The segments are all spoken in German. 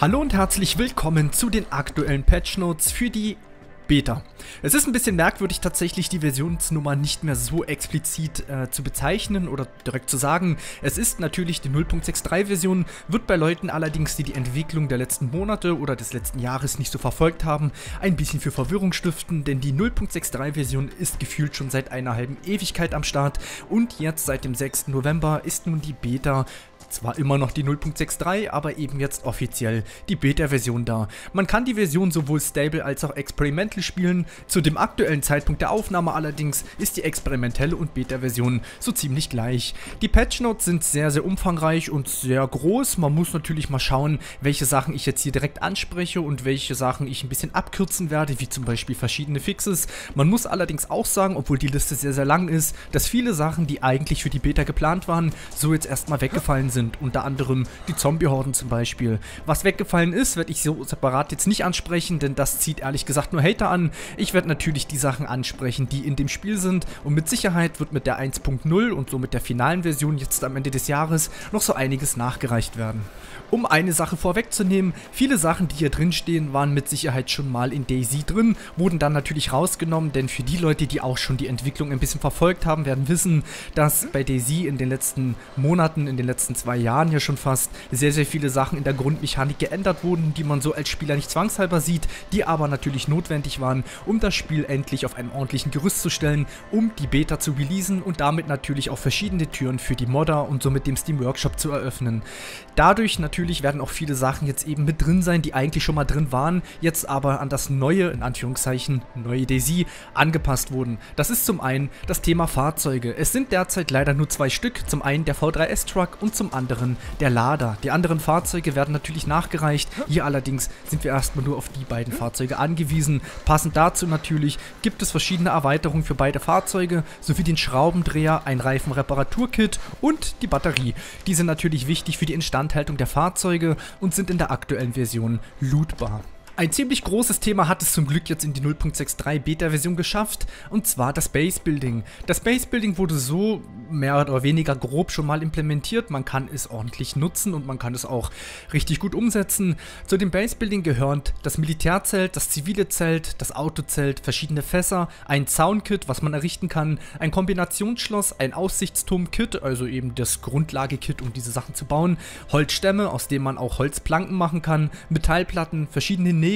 Hallo und herzlich willkommen zu den aktuellen Patchnotes für die Beta. Es ist ein bisschen merkwürdig, tatsächlich die Versionsnummer nicht mehr so explizit zu bezeichnen oder direkt zu sagen. Es ist natürlich die 0.63 Version, wird bei Leuten allerdings, die die Entwicklung der letzten Monate oder des letzten Jahres nicht so verfolgt haben, ein bisschen für Verwirrung stiften, denn die 0.63 Version ist gefühlt schon seit einer halben Ewigkeit am Start und jetzt seit dem 6. November ist nun die Beta zwar immer noch die 0.63, aber eben jetzt offiziell die Beta-Version da. Man kann die Version sowohl Stable als auch Experimental spielen. Zu dem aktuellen Zeitpunkt der Aufnahme allerdings ist die experimentelle und Beta-Version so ziemlich gleich. Die Patchnotes sind sehr, sehr umfangreich und sehr groß. Man muss natürlich mal schauen, welche Sachen ich jetzt hier direkt anspreche und welche Sachen ich ein bisschen abkürzen werde, wie zum Beispiel verschiedene Fixes. Man muss allerdings auch sagen, obwohl die Liste sehr, sehr lang ist, dass viele Sachen, die eigentlich für die Beta geplant waren, so jetzt erstmal weggefallen sind. Unter anderem die Zombie-Horden zum Beispiel. Was weggefallen ist, werde ich so separat jetzt nicht ansprechen, denn das zieht ehrlich gesagt nur Hater an. Ich werde natürlich die Sachen ansprechen, die in dem Spiel sind, und mit Sicherheit wird mit der 1.0 und somit der finalen Version jetzt am Ende des Jahres noch so einiges nachgereicht werden. Um eine Sache vorwegzunehmen, viele Sachen, die hier drin stehen, waren mit Sicherheit schon mal in DayZ drin, wurden dann natürlich rausgenommen, denn für die Leute, die auch schon die Entwicklung ein bisschen verfolgt haben, werden wissen, dass bei DayZ in den letzten Monaten, in den letzten 2 Jahren ja schon fast, sehr, sehr viele Sachen in der Grundmechanik geändert wurden, die man so als Spieler nicht zwangshalber sieht, die aber natürlich notwendig waren, um das Spiel endlich auf einem ordentlichen Gerüst zu stellen, um die Beta zu releasen und damit natürlich auch verschiedene Türen für die Modder und somit dem Steam Workshop zu eröffnen. Dadurch natürlich werden auch viele Sachen jetzt eben mit drin sein, die eigentlich schon mal drin waren, jetzt aber an das neue, in Anführungszeichen, neue DayZ angepasst wurden. Das ist zum einen das Thema Fahrzeuge. Es sind derzeit leider nur 2 Stück, zum einen der V3S-Truck und zum anderen der Lader. Die anderen Fahrzeuge werden natürlich nachgereicht, hier allerdings sind wir erstmal nur auf die beiden Fahrzeuge angewiesen. Passend dazu natürlich gibt es verschiedene Erweiterungen für beide Fahrzeuge, sowie den Schraubendreher, ein Reifenreparaturkit und die Batterie. Die sind natürlich wichtig für die Instandhaltung der Fahrzeuge und sind in der aktuellen Version lootbar. Ein ziemlich großes Thema hat es zum Glück jetzt in die 0.63 Beta-Version geschafft, und zwar das Base-Building. Das Base-Building wurde so mehr oder weniger grob schon mal implementiert, man kann es ordentlich nutzen und man kann es auch richtig gut umsetzen. Zu dem Base-Building gehören das Militärzelt, das zivile Zelt, das Autozelt, verschiedene Fässer, ein Zaunkit, was man errichten kann, ein Kombinationsschloss, ein Aussichtsturm-Kit, also eben das Grundlage-Kit, um diese Sachen zu bauen, Holzstämme, aus denen man auch Holzplanken machen kann, Metallplatten, verschiedene Nähte,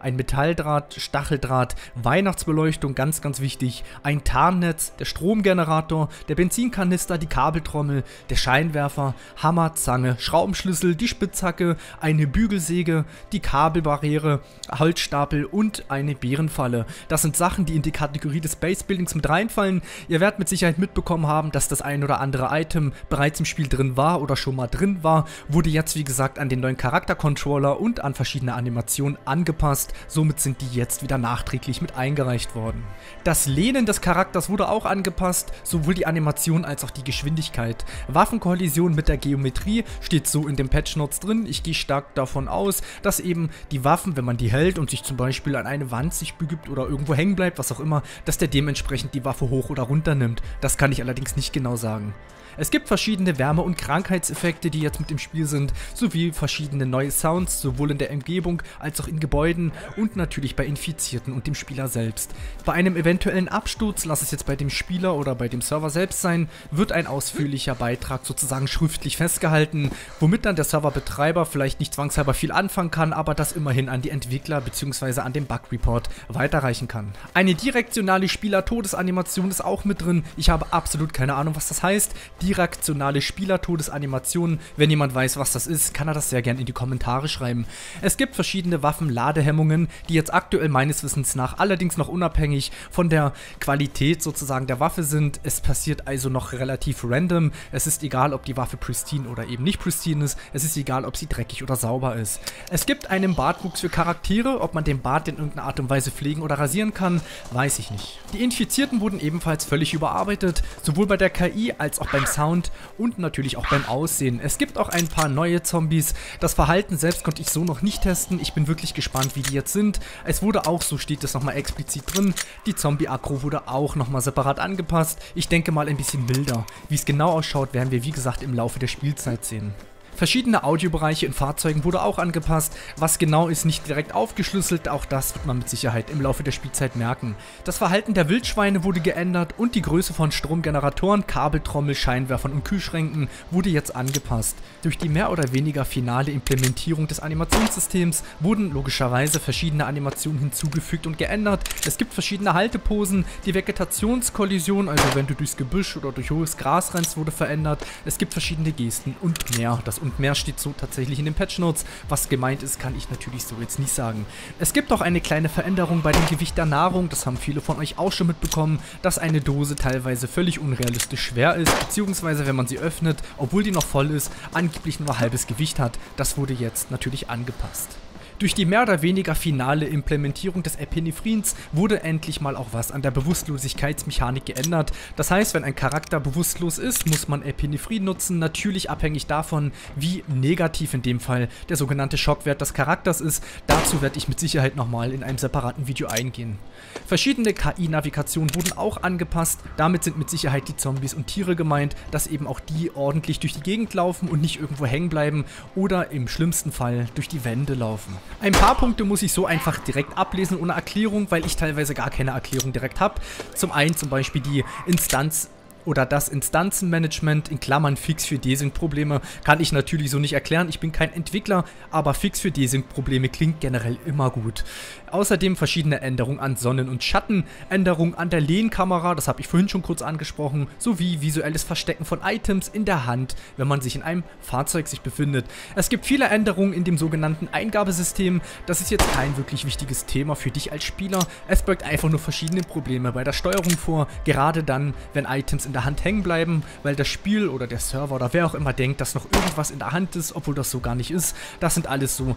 ein Metalldraht, Stacheldraht, Weihnachtsbeleuchtung, ganz, ganz wichtig, ein Tarnnetz, der Stromgenerator, der Benzinkanister, die Kabeltrommel, der Scheinwerfer, Hammer, Zange, Schraubenschlüssel, die Spitzhacke, eine Bügelsäge, die Kabelbarriere, Holzstapel und eine Bärenfalle. Das sind Sachen, die in die Kategorie des Base Buildings mit reinfallen. Ihr werdet mit Sicherheit mitbekommen haben, dass das ein oder andere Item bereits im Spiel drin war oder schon mal drin war, wurde jetzt wie gesagt an den neuen Charaktercontroller und an verschiedene Animationen angepasst, somit sind die jetzt wieder nachträglich mit eingereicht worden. Das Lehnen des Charakters wurde auch angepasst, sowohl die Animation als auch die Geschwindigkeit. Waffenkollision mit der Geometrie steht so in den Patchnotes drin. Ich gehe stark davon aus, dass eben die Waffen, wenn man die hält und sich zum Beispiel an eine Wand sich begibt oder irgendwo hängen bleibt, was auch immer, dass der dementsprechend die Waffe hoch oder runter nimmt. Das kann ich allerdings nicht genau sagen. Es gibt verschiedene Wärme- und Krankheitseffekte, die jetzt mit im Spiel sind, sowie verschiedene neue Sounds, sowohl in der Umgebung als auch in Gebäuden und natürlich bei Infizierten und dem Spieler selbst. Bei einem eventuellen Absturz, lass es jetzt bei dem Spieler oder bei dem Server selbst sein, wird ein ausführlicher Beitrag sozusagen schriftlich festgehalten, womit dann der Serverbetreiber vielleicht nicht zwangshalber viel anfangen kann, aber das immerhin an die Entwickler bzw. an den Bug-Report weiterreichen kann. Eine direktionale Spieler-Todesanimation ist auch mit drin. Ich habe absolut keine Ahnung, was das heißt. Direktionale Spielertodesanimationen. Wenn jemand weiß, was das ist, kann er das sehr gern in die Kommentare schreiben. Es gibt verschiedene Waffenladehemmungen, die jetzt aktuell meines Wissens nach allerdings noch unabhängig von der Qualität sozusagen der Waffe sind. Es passiert also noch relativ random. Es ist egal, ob die Waffe pristine oder eben nicht pristine ist. Es ist egal, ob sie dreckig oder sauber ist. Es gibt einen Bartwuchs für Charaktere. Ob man den Bart in irgendeiner Art und Weise pflegen oder rasieren kann, weiß ich nicht. Die Infizierten wurden ebenfalls völlig überarbeitet, sowohl bei der KI als auch beim Sound und natürlich auch beim Aussehen. Es gibt auch ein paar neue Zombies. Das Verhalten selbst konnte ich so noch nicht testen. Ich bin wirklich gespannt, wie die jetzt sind. Es wurde auch, so steht es nochmal explizit drin, die Zombie-Aggro wurde auch nochmal separat angepasst. Ich denke mal ein bisschen milder. Wie es genau ausschaut, werden wir wie gesagt im Laufe der Spielzeit sehen. Verschiedene Audiobereiche in Fahrzeugen wurde auch angepasst. Was genau ist nicht direkt aufgeschlüsselt, auch das wird man mit Sicherheit im Laufe der Spielzeit merken. Das Verhalten der Wildschweine wurde geändert und die Größe von Stromgeneratoren, Kabeltrommel, Scheinwerfern und Kühlschränken wurde jetzt angepasst. Durch die mehr oder weniger finale Implementierung des Animationssystems wurden logischerweise verschiedene Animationen hinzugefügt und geändert. Es gibt verschiedene Halteposen, die Vegetationskollision, also wenn du durchs Gebüsch oder durch hohes Gras rennst, wurde verändert. Es gibt verschiedene Gesten und mehr. Das und mehr steht so tatsächlich in den Patchnotes. Was gemeint ist, kann ich natürlich so jetzt nicht sagen. Es gibt auch eine kleine Veränderung bei dem Gewicht der Nahrung. Das haben viele von euch auch schon mitbekommen, dass eine Dose teilweise völlig unrealistisch schwer ist, beziehungsweise wenn man sie öffnet, obwohl die noch voll ist, angeblich nur halbes Gewicht hat. Das wurde jetzt natürlich angepasst. Durch die mehr oder weniger finale Implementierung des Epinephrins wurde endlich mal auch was an der Bewusstlosigkeitsmechanik geändert. Das heißt, wenn ein Charakter bewusstlos ist, muss man Epinephrin nutzen, natürlich abhängig davon, wie negativ in dem Fall der sogenannte Schockwert des Charakters ist. Dazu werde ich mit Sicherheit nochmal in einem separaten Video eingehen. Verschiedene KI-Navigationen wurden auch angepasst. Damit sind mit Sicherheit die Zombies und Tiere gemeint, dass eben auch die ordentlich durch die Gegend laufen und nicht irgendwo hängen bleiben oder im schlimmsten Fall durch die Wände laufen. Ein paar Punkte muss ich so einfach direkt ablesen ohne Erklärung, weil ich teilweise gar keine Erklärung direkt habe. Zum einen zum Beispiel die Instanz oder das Instanzenmanagement, in Klammern Fix für Desync-Probleme, kann ich natürlich so nicht erklären. Ich bin kein Entwickler, aber Fix für Desync-Probleme klingt generell immer gut. Außerdem verschiedene Änderungen an Sonnen- und Schatten, Änderungen an der Lehnkamera, das habe ich vorhin schon kurz angesprochen, sowie visuelles Verstecken von Items in der Hand, wenn man sich in einem Fahrzeug befindet. Es gibt viele Änderungen in dem sogenannten Eingabesystem. Das ist jetzt kein wirklich wichtiges Thema für dich als Spieler. Es birgt einfach nur verschiedene Probleme bei der Steuerung vor, gerade dann, wenn Items in der Hand hängen bleiben, weil das Spiel oder der Server oder wer auch immer denkt, dass noch irgendwas in der Hand ist, obwohl das so gar nicht ist. Das sind alles so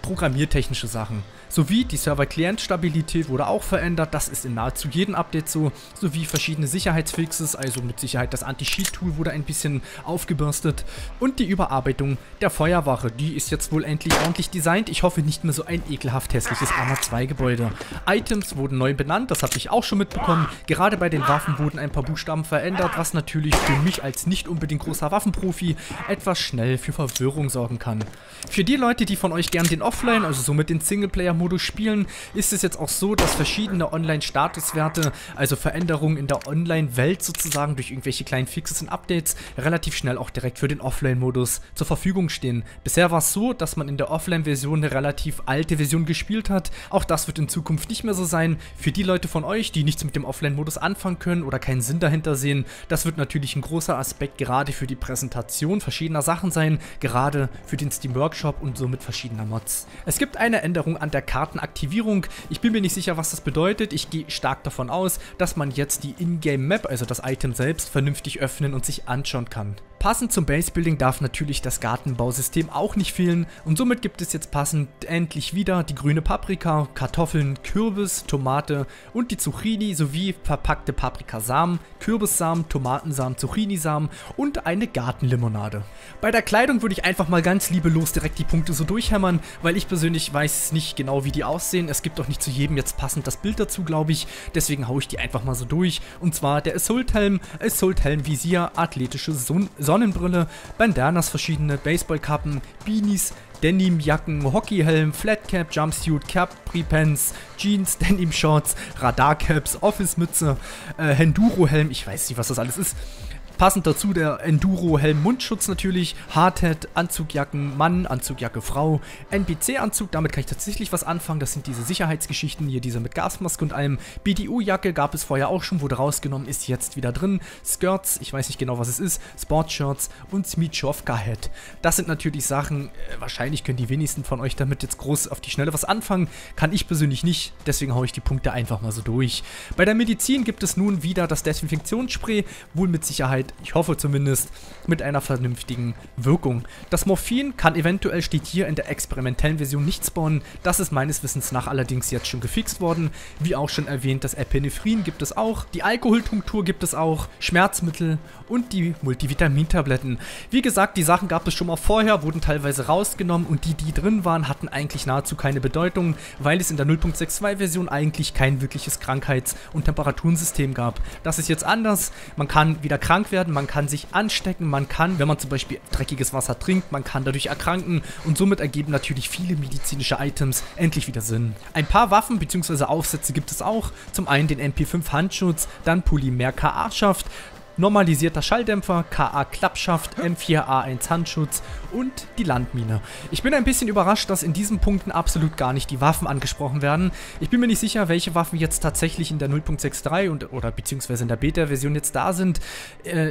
programmiertechnische Sachen. Sowie die Server-Client-Stabilität wurde auch verändert, das ist in nahezu jedem Update so, sowie verschiedene Sicherheitsfixes, also mit Sicherheit das Anti-Cheat-Tool wurde ein bisschen aufgebürstet und die Überarbeitung der Feuerwache, die ist jetzt wohl endlich ordentlich designt, ich hoffe nicht mehr so ein ekelhaft hässliches Arma 2 Gebäude. Items wurden neu benannt, das habe ich auch schon mitbekommen, gerade bei den Waffen wurden ein paar Buchstaben verändert, was natürlich für mich als nicht unbedingt großer Waffenprofi etwas schnell für Verwirrung sorgen kann. Für die Leute, die von euch gerne den Offline, also so mit den Singleplayer-Modus spielen, ist es jetzt auch so, dass verschiedene Online-Statuswerte, also Veränderungen in der Online-Welt sozusagen durch irgendwelche kleinen Fixes und Updates, relativ schnell auch direkt für den Offline-Modus zur Verfügung stehen. Bisher war es so, dass man in der Offline-Version eine relativ alte Version gespielt hat. Auch das wird in Zukunft nicht mehr so sein. Für die Leute von euch, die nichts mit dem Offline-Modus anfangen können oder keinen Sinn dahinter sehen, das wird natürlich ein großer Aspekt gerade für die Präsentation verschiedener Sachen sein, gerade für den Steam Workshop und somit verschiedener Mods. Es gibt eine Änderung an der Kartenaktivierung. Ich bin mir nicht sicher, was das bedeutet. Ich gehe stark davon aus, dass man jetzt die In-Game-Map, also das Item selbst, vernünftig öffnen und sich anschauen kann. Passend zum Base-Building darf natürlich das Gartenbausystem auch nicht fehlen und somit gibt es jetzt passend endlich wieder die grüne Paprika, Kartoffeln, Kürbis, Tomate und die Zucchini sowie verpackte Paprikasamen, Kürbissamen, Tomatensamen, Zucchinisamen und eine Gartenlimonade. Bei der Kleidung würde ich einfach mal ganz liebelos direkt die Punkte so durchhämmern, weil ich persönlich weiß nicht genau, wie die aussehen. Es gibt auch nicht zu jedem jetzt passend das Bild dazu, glaube ich. Deswegen haue ich die einfach mal so durch. Und zwar der Assault-Helm, Assault-Helm-Visier, athletische Sonnenbrille, Bandanas, verschiedene Baseballkappen, Beanies, Denimjacken, Hockeyhelm, Flatcap, Jumpsuit, Cap, Prepants, Jeans, Denim-Shorts, Radarcaps, Office-Mütze, Enduro-Helm, ich weiß nicht, was das alles ist. Passend dazu der Enduro-Helm-Mundschutz natürlich, Hardhat, Anzugjacken, Mann, Anzugjacke, Frau, NPC-Anzug, damit kann ich tatsächlich was anfangen, das sind diese Sicherheitsgeschichten hier, diese mit Gasmaske und allem, BDU-Jacke gab es vorher auch schon, wurde rausgenommen, ist jetzt wieder drin, Skirts, ich weiß nicht genau was es ist, Sportshirts und Smitschowka-Hat. Das sind natürlich Sachen, wahrscheinlich können die wenigsten von euch damit jetzt groß auf die Schnelle was anfangen, kann ich persönlich nicht, deswegen haue ich die Punkte einfach mal so durch. Bei der Medizin gibt es nun wieder das Desinfektionsspray, wohl mit Sicherheit, ich hoffe zumindest, mit einer vernünftigen Wirkung. Das Morphin kann eventuell, steht hier in der experimentellen Version, nicht spawnen. Das ist meines Wissens nach allerdings jetzt schon gefixt worden. Wie auch schon erwähnt, das Epinephrin gibt es auch. Die Alkoholtinktur gibt es auch. Schmerzmittel und die Multivitamintabletten. Wie gesagt, die Sachen gab es schon mal vorher, wurden teilweise rausgenommen und die, die drin waren, hatten eigentlich nahezu keine Bedeutung, weil es in der 0.62 Version eigentlich kein wirkliches Krankheits- und Temperaturensystem gab. Das ist jetzt anders. Man kann wieder krank werden, werden, man kann sich anstecken, man kann, wenn man zum Beispiel dreckiges Wasser trinkt, man kann dadurch erkranken und somit ergeben natürlich viele medizinische Items endlich wieder Sinn. Ein paar Waffen bzw. Aufsätze gibt es auch, zum einen den MP5 Handschutz, dann Polymer KA-Schaft, normalisierter Schalldämpfer, KA-Klappschaft, M4A1 Handschutz und die Landmine. Ich bin ein bisschen überrascht, dass in diesen Punkten absolut gar nicht die Waffen angesprochen werden. Ich bin mir nicht sicher, welche Waffen jetzt tatsächlich in der 0.63 oder beziehungsweise in der Beta-Version jetzt da sind.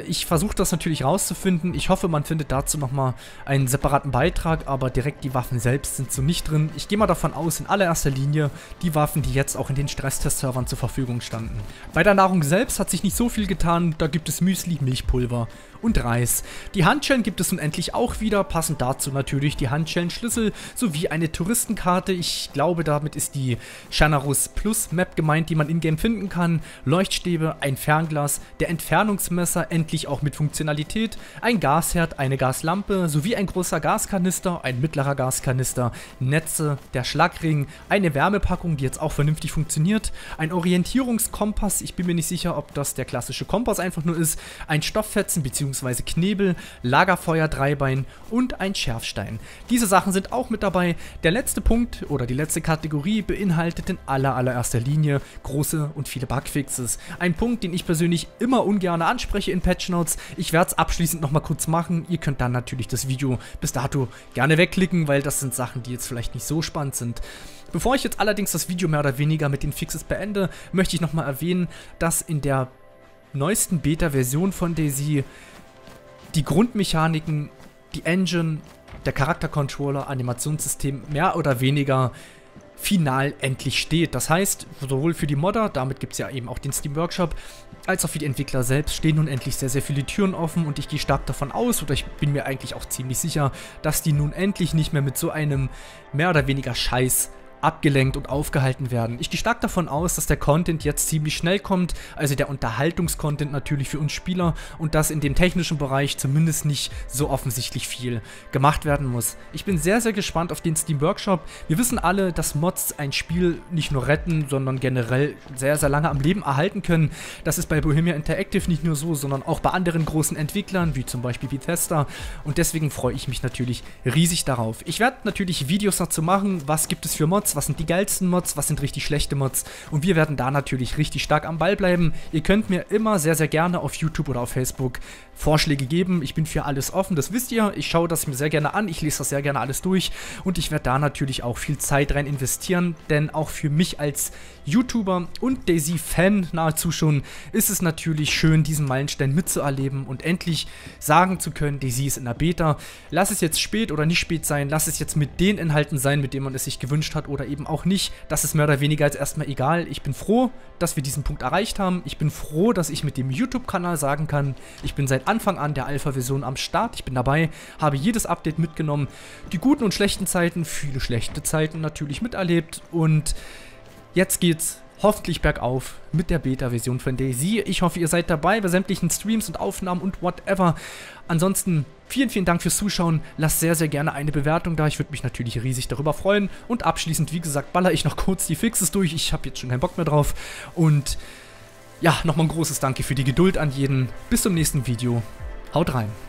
Ich versuche das natürlich rauszufinden. Ich hoffe, man findet dazu nochmal einen separaten Beitrag, aber direkt die Waffen selbst sind so nicht drin. Ich gehe mal davon aus, in allererster Linie die Waffen, die jetzt auch in den Stresstest-Servern zur Verfügung standen. Bei der Nahrung selbst hat sich nicht so viel getan, da gibt es Müsli, Milchpulver und Reis. Die Handschellen gibt es nun endlich auch wieder, passend dazu natürlich die Handschellenschlüssel sowie eine Touristenkarte. Ich glaube, damit ist die Chernarus Plus Map gemeint, die man in-game finden kann. Leuchtstäbe, ein Fernglas, der Entfernungsmesser, endlich auch mit Funktionalität, ein Gasherd, eine Gaslampe sowie ein großer Gaskanister, ein mittlerer Gaskanister, Netze, der Schlagring, eine Wärmepackung, die jetzt auch vernünftig funktioniert, ein Orientierungskompass, ich bin mir nicht sicher, ob das der klassische Kompass einfach nur ist, ein Stofffetzen bzw. Knebel, Lagerfeuer, Dreibein und ein Schärfstein. Diese Sachen sind auch mit dabei. Der letzte Punkt oder die letzte Kategorie beinhaltet in allererster Linie große und viele Bugfixes. Ein Punkt, den ich persönlich immer ungern anspreche in Patchnotes. Ich werde es abschließend nochmal kurz machen. Ihr könnt dann natürlich das Video bis dato gerne wegklicken, weil das sind Sachen, die jetzt vielleicht nicht so spannend sind. Bevor ich jetzt allerdings das Video mehr oder weniger mit den Fixes beende, möchte ich nochmal erwähnen, dass in der neuesten Beta-Version von DayZ die Grundmechaniken, die Engine, der Charaktercontroller, Animationssystem mehr oder weniger final endlich steht. Das heißt, sowohl für die Modder, damit gibt es ja eben auch den Steam Workshop, als auch für die Entwickler selbst stehen nun endlich sehr, sehr viele Türen offen und ich gehe stark davon aus, oder ich bin mir eigentlich auch ziemlich sicher, dass die nun endlich nicht mehr mit so einem mehr oder weniger Scheiß abgelenkt und aufgehalten werden. Ich gehe stark davon aus, dass der Content jetzt ziemlich schnell kommt, also der Unterhaltungscontent natürlich für uns Spieler und dass in dem technischen Bereich zumindest nicht so offensichtlich viel gemacht werden muss. Ich bin sehr, sehr gespannt auf den Steam Workshop. Wir wissen alle, dass Mods ein Spiel nicht nur retten, sondern generell sehr, sehr lange am Leben erhalten können. Das ist bei Bohemia Interactive nicht nur so, sondern auch bei anderen großen Entwicklern, wie zum Beispiel Bethesda, und deswegen freue ich mich natürlich riesig darauf. Ich werde natürlich Videos dazu machen, was gibt es für Mods, was sind die geilsten Mods, was sind richtig schlechte Mods, und wir werden da natürlich richtig stark am Ball bleiben. Ihr könnt mir immer sehr, sehr gerne auf YouTube oder auf Facebook Vorschläge geben. Ich bin für alles offen, das wisst ihr. Ich schaue das mir sehr gerne an, ich lese das sehr gerne alles durch und ich werde da natürlich auch viel Zeit rein investieren, denn auch für mich als YouTuber und DayZ-Fan nahezu schon ist es natürlich schön, diesen Meilenstein mitzuerleben und endlich sagen zu können, DayZ ist in der Beta. Lass es jetzt spät oder nicht spät sein, lass es jetzt mit den Inhalten sein, mit denen man es sich gewünscht hat oder eben auch nicht. Das ist mehr oder weniger jetzt erstmal egal. Ich bin froh, dass wir diesen Punkt erreicht haben. Ich bin froh, dass ich mit dem YouTube-Kanal sagen kann, ich bin seit Anfang an der Alpha-Version am Start. Ich bin dabei, habe jedes Update mitgenommen, die guten und schlechten Zeiten, viele schlechte Zeiten natürlich miterlebt und jetzt geht's hoffentlich bergauf mit der Beta-Version von DayZ. Ich hoffe, ihr seid dabei bei sämtlichen Streams und Aufnahmen und whatever. Ansonsten vielen, vielen Dank fürs Zuschauen. Lasst sehr, sehr gerne eine Bewertung da. Ich würde mich natürlich riesig darüber freuen. Und abschließend, wie gesagt, baller ich noch kurz die Fixes durch. Ich habe jetzt schon keinen Bock mehr drauf. Und ja, nochmal ein großes Danke für die Geduld an jeden. Bis zum nächsten Video. Haut rein.